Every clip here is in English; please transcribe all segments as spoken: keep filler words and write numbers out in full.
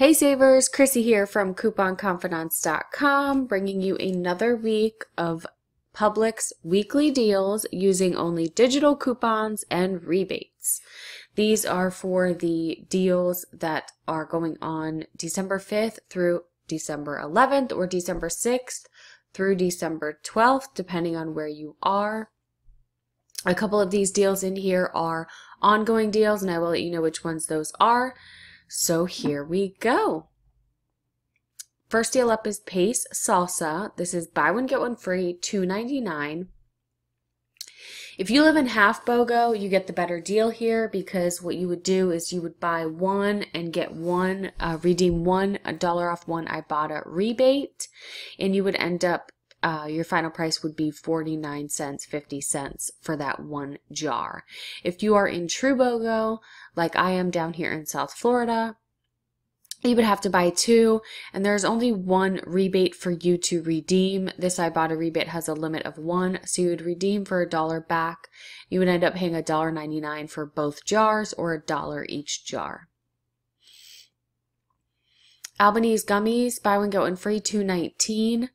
Hey Savers, Chrissy here from coupon confidants dot com, bringing you another week of Publix weekly deals using only digital coupons and rebates. These are for the deals that are going on December fifth through December eleventh or December sixth through December twelfth, depending on where you are. A couple of these deals in here are ongoing deals, and I will let you know which ones those are. So here we go. First deal up is Pace salsa. This is buy one, get one free, two ninety-nine. If you live in half BOGO, you get the better deal here, because what you would do is you would buy one and get one, uh, redeem one, a dollar off one Ibotta rebate, and you would end up, uh, your final price would be forty-nine cents, fifty cents for that one jar. If you are in true BOGO, like I am down here in South Florida, you would have to buy two, and there's only one rebate for you to redeem. This Ibotta rebate has a limit of one, so you would redeem for a dollar back. You would end up paying a dollar ninety-nine for both jars, or a dollar each jar. Albanese gummies, buy one, get one free, two nineteen.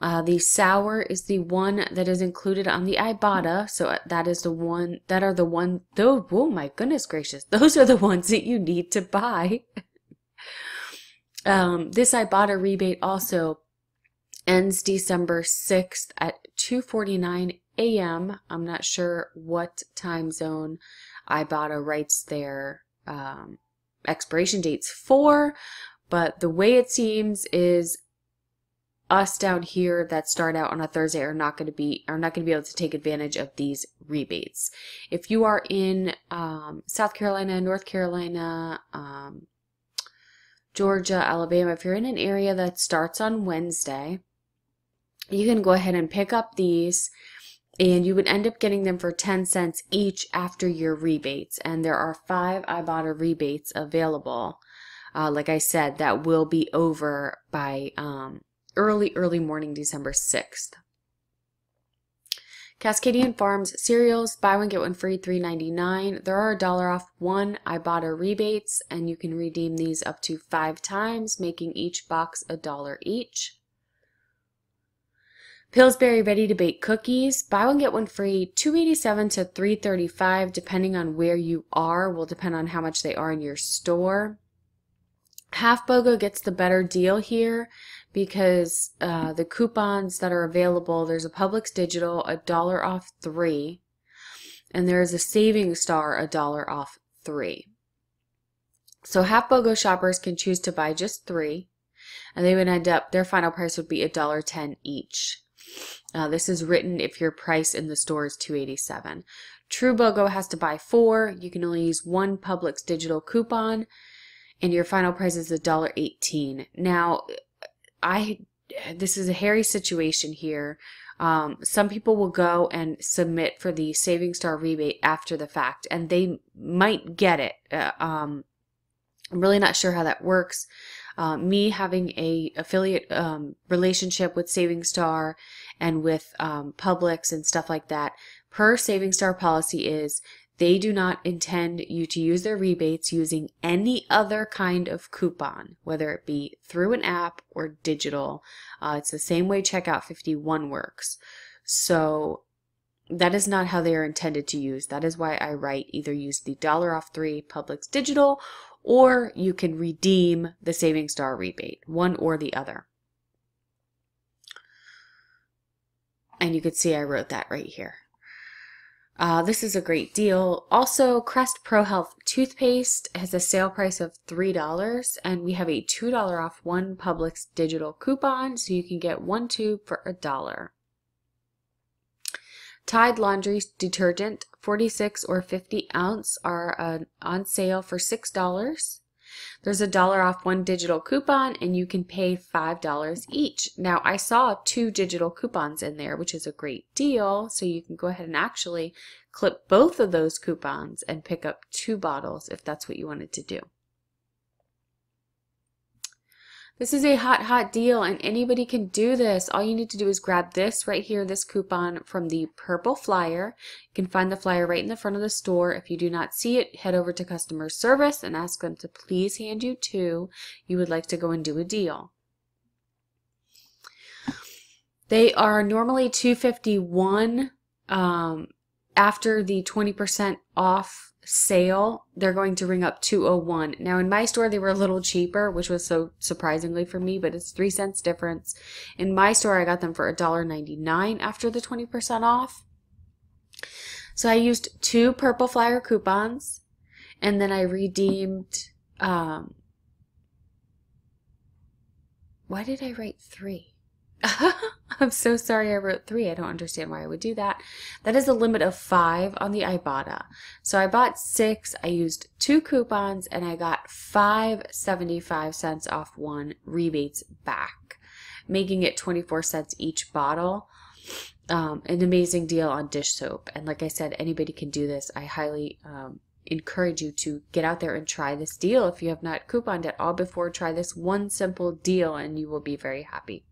Uh, the sour is the one that is included on the Ibotta, so that is the one, that are the one, though, oh my goodness gracious, those are the ones that you need to buy. Um, this Ibotta rebate also ends December sixth at two forty-nine a m I'm not sure what time zone Ibotta writes their um, expiration dates for, but the way it seems is us down here that start out on a Thursday are not going to be are not going to be able to take advantage of these rebates. If you are in um, South Carolina, North Carolina, um, Georgia, Alabama, if you're in an area that starts on Wednesday, you can go ahead and pick up these, and you would end up getting them for ten cents each after your rebates. And there are five Ibotta rebates available. Uh, like I said, that will be over by um, early, early morning, December sixth. Cascadian Farms cereals, buy one, get one free, three ninety-nine. There are a dollar off one Ibotta rebates, and you can redeem these up to five times, making each box a dollar each. Pillsbury ready-to-bake cookies, buy one, get one free, two eighty-seven to three thirty-five, depending on where you are, will depend on how much they are in your store. Half BOGO gets the better deal here, because uh, the coupons that are available, there's a Publix digital, a dollar off three, and there is a Saving Star, a dollar off three. So half BOGO shoppers can choose to buy just three, and they would end up, their final price would be a dollar ten each. Uh, this is written if your price in the store is two eighty-seven. True BOGO has to buy four. You can only use one Publix digital coupon, and your final price is a dollar eighteen. Now, I, this is a hairy situation here. Um, some people will go and submit for the Saving Star rebate after the fact, and they might get it. Uh, um, I'm really not sure how that works. Uh, me having a affiliate um, relationship with Saving Star and with um, Publix and stuff like that, per Saving Star policy is they do not intend you to use their rebates using any other kind of coupon, whether it be through an app or digital. Uh, it's the same way Checkout fifty-one works. So that is not how they are intended to use. That is why I write either use the dollar off three Publix digital, or you can redeem the Saving Star rebate, one or the other. And you could see I wrote that right here. Uh, this is a great deal. Also, Crest Pro Health toothpaste has a sale price of three dollars, and we have a two dollar off one Publix digital coupon, so you can get one tube for a dollar. Tide laundry detergent, forty-six or fifty ounce, are uh, on sale for six dollars. There's a dollar off one digital coupon, and you can pay five dollars each. Now, I saw two digital coupons in there, which is a great deal. So you can go ahead and actually clip both of those coupons and pick up two bottles if that's what you wanted to do. This is a hot, hot deal, and anybody can do this. All you need to do is grab this right here, this coupon from the purple flyer. You can find the flyer right in the front of the store. If you do not see it, head over to customer service and ask them to please hand you two. You would like to go and do a deal. They are normally two fifty-one. Um, after the twenty percent off sale, they're going to ring up two oh one. Now in my store, they were a little cheaper, which was so surprisingly for me, but it's three cents difference. In my store, I got them for a dollar ninety-nine after the twenty percent off. So I used two purple flyer coupons, and then I redeemed, um, why did I write three? I'm so sorry I wrote three. I don't understand why I would do that. That is a limit of five on the Ibotta. So I bought six, I used two coupons, and I got five seventy-five cents off one, rebates back, making it twenty-four cents each bottle. Um, an amazing deal on dish soap. And like I said, anybody can do this. I highly um, encourage you to get out there and try this deal. If you have not couponed at all before, try this one simple deal and you will be very happy.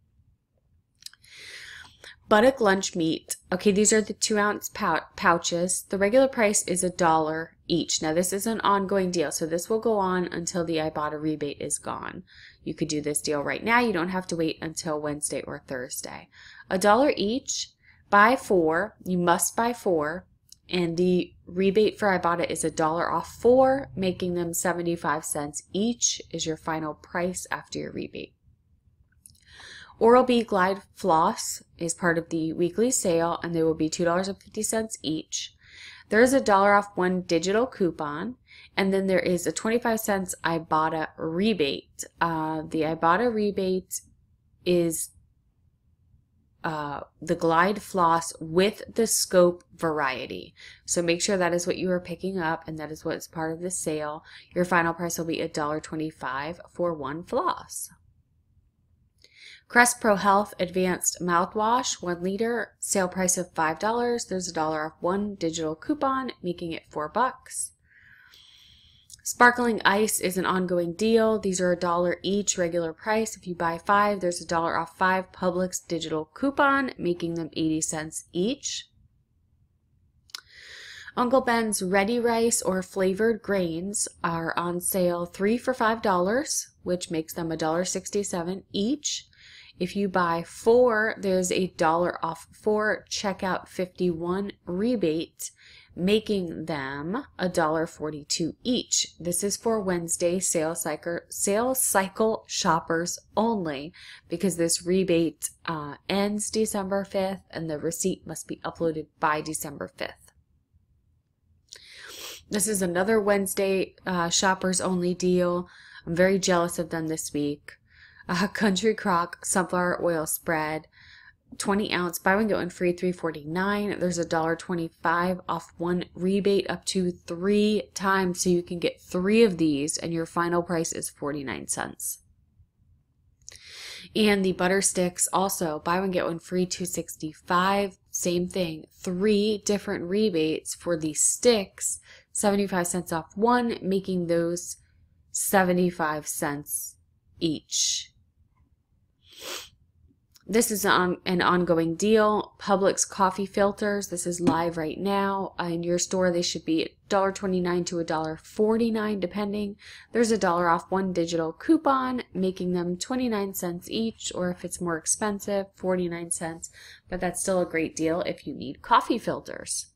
Buttrick lunch meat. Okay, these are the two ounce pouches. The regular price is a dollar each. Now this is an ongoing deal, so this will go on until the Ibotta rebate is gone. You could do this deal right now. You don't have to wait until Wednesday or Thursday. A dollar each. Buy four. You must buy four. And the rebate for Ibotta is a dollar off four, making them seventy-five cents each is your final price after your rebate. Oral-B Glide Floss is part of the weekly sale, and they will be two dollars and fifty cents each. There is a dollar off one digital coupon, and then there is a twenty-five cents Ibotta rebate. Uh, the Ibotta rebate is uh, the Glide Floss with the Scope variety. So make sure that is what you are picking up, and that is what's part of the sale. Your final price will be a dollar twenty-five for one floss. Crest Pro Health Advanced Mouthwash, one liter, sale price of five dollars. There's a dollar off one digital coupon, making it four bucks. Sparkling Ice is an ongoing deal. These are a dollar each, regular price. If you buy five, there's a dollar off five Publix digital coupon, making them eighty cents each. Uncle Ben's ready rice or flavored grains are on sale three for five dollars, which makes them a dollar sixty-seven each. If you buy four, there's a dollar off four Checkout fifty-one rebate, making them a dollar forty-two each. This is for Wednesday sales cycle, sales cycle shoppers only, because this rebate uh, ends December fifth and the receipt must be uploaded by December fifth. This is another Wednesday uh, shoppers only deal. I'm very jealous of them this week. Uh, Country Crock sunflower oil spread, twenty ounce, buy one get one free, three forty-nine. There's a dollar twenty-five off one rebate up to three times, so you can get three of these, and your final price is forty-nine cents. And the butter sticks also, buy one get one free, two sixty-five. Same thing, three different rebates for the sticks, seventy-five cents off one, making those seventy-five cents each. This is on an ongoing deal. Publix coffee filters. This is live right now. In your store, they should be a dollar twenty-nine to a dollar forty-nine, depending. There's a dollar off one digital coupon, making them twenty-nine cents each, or if it's more expensive, forty-nine cents. But that's still a great deal if you need coffee filters.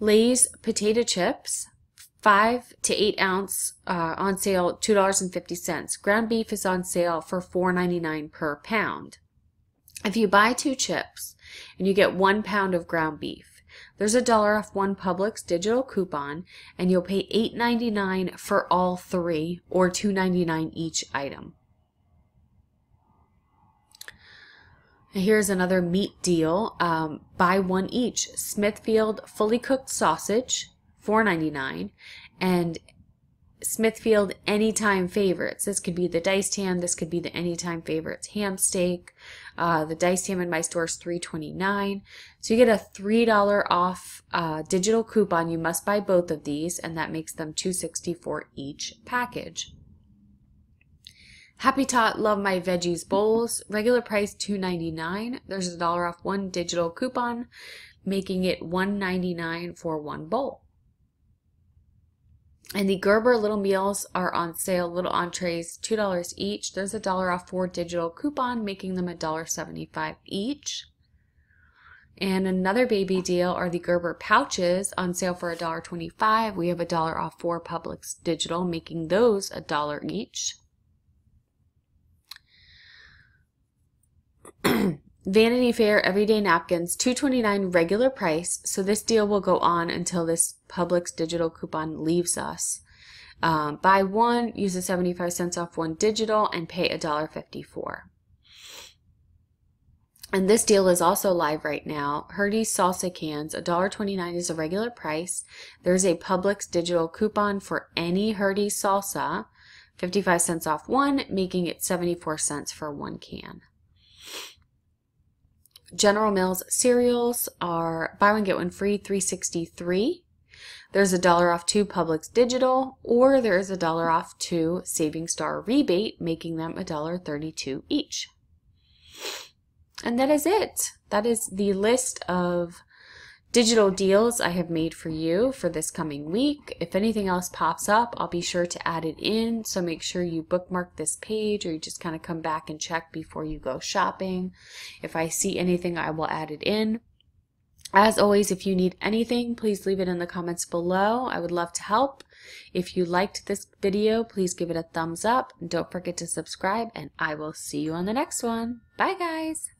Lay's potato chips. Five to eight ounce uh, on sale, two dollars and fifty cents. Ground beef is on sale for four ninety nine per pound. If you buy two chips and you get one pound of ground beef, there's a dollar off one Publix digital coupon, and you'll pay eight ninety nine for all three, or two ninety nine each item. Here's another meat deal. Um, buy one each. Smithfield fully cooked sausage, four ninety-nine, and Smithfield Anytime Favorites. This could be the diced ham. This could be the Anytime Favorites ham steak. Uh, the diced ham in my store is three twenty-nine. So you get a three dollar off uh, digital coupon. You must buy both of these, and that makes them two sixty-four each package. Happy Tot Love My Veggies Bowls, regular price two ninety-nine. There's a dollar off one digital coupon, making it one ninety-nine for one bowl. And the Gerber Little Meals are on sale, Little Entrees, two dollars each. There's a dollar off four digital coupon, making them one seventy-five each. And another baby deal are the Gerber Pouches on sale for one twenty-five. We have a dollar off four Publix digital, making those a dollar each. Vanity Fair Everyday Napkins, two twenty-nine regular price. So this deal will go on until this Publix digital coupon leaves us. Um, buy one, use the seventy-five cents off one digital, and pay one fifty-four. And this deal is also live right now. Herdy's salsa cans, one twenty-nine is a regular price. There's a Publix digital coupon for any Herdy's salsa, fifty-five cents off one, making it seventy-four cents for one can. General Mills cereals are buy one get one free, three sixty-three. There's a dollar off two Publix digital, or there is a dollar off two Saving Star rebate, making them one thirty-two each. And that is it. That is the list of digital deals I have made for you for this coming week. If anything else pops up, I'll be sure to add it in, so make sure you bookmark this page, or you just kind of come back and check before you go shopping. If I see anything, I will add it in. As always, if you need anything, please leave it in the comments below. I would love to help. If you liked this video, please give it a thumbs up. Don't forget to subscribe, and I will see you on the next one. Bye, guys.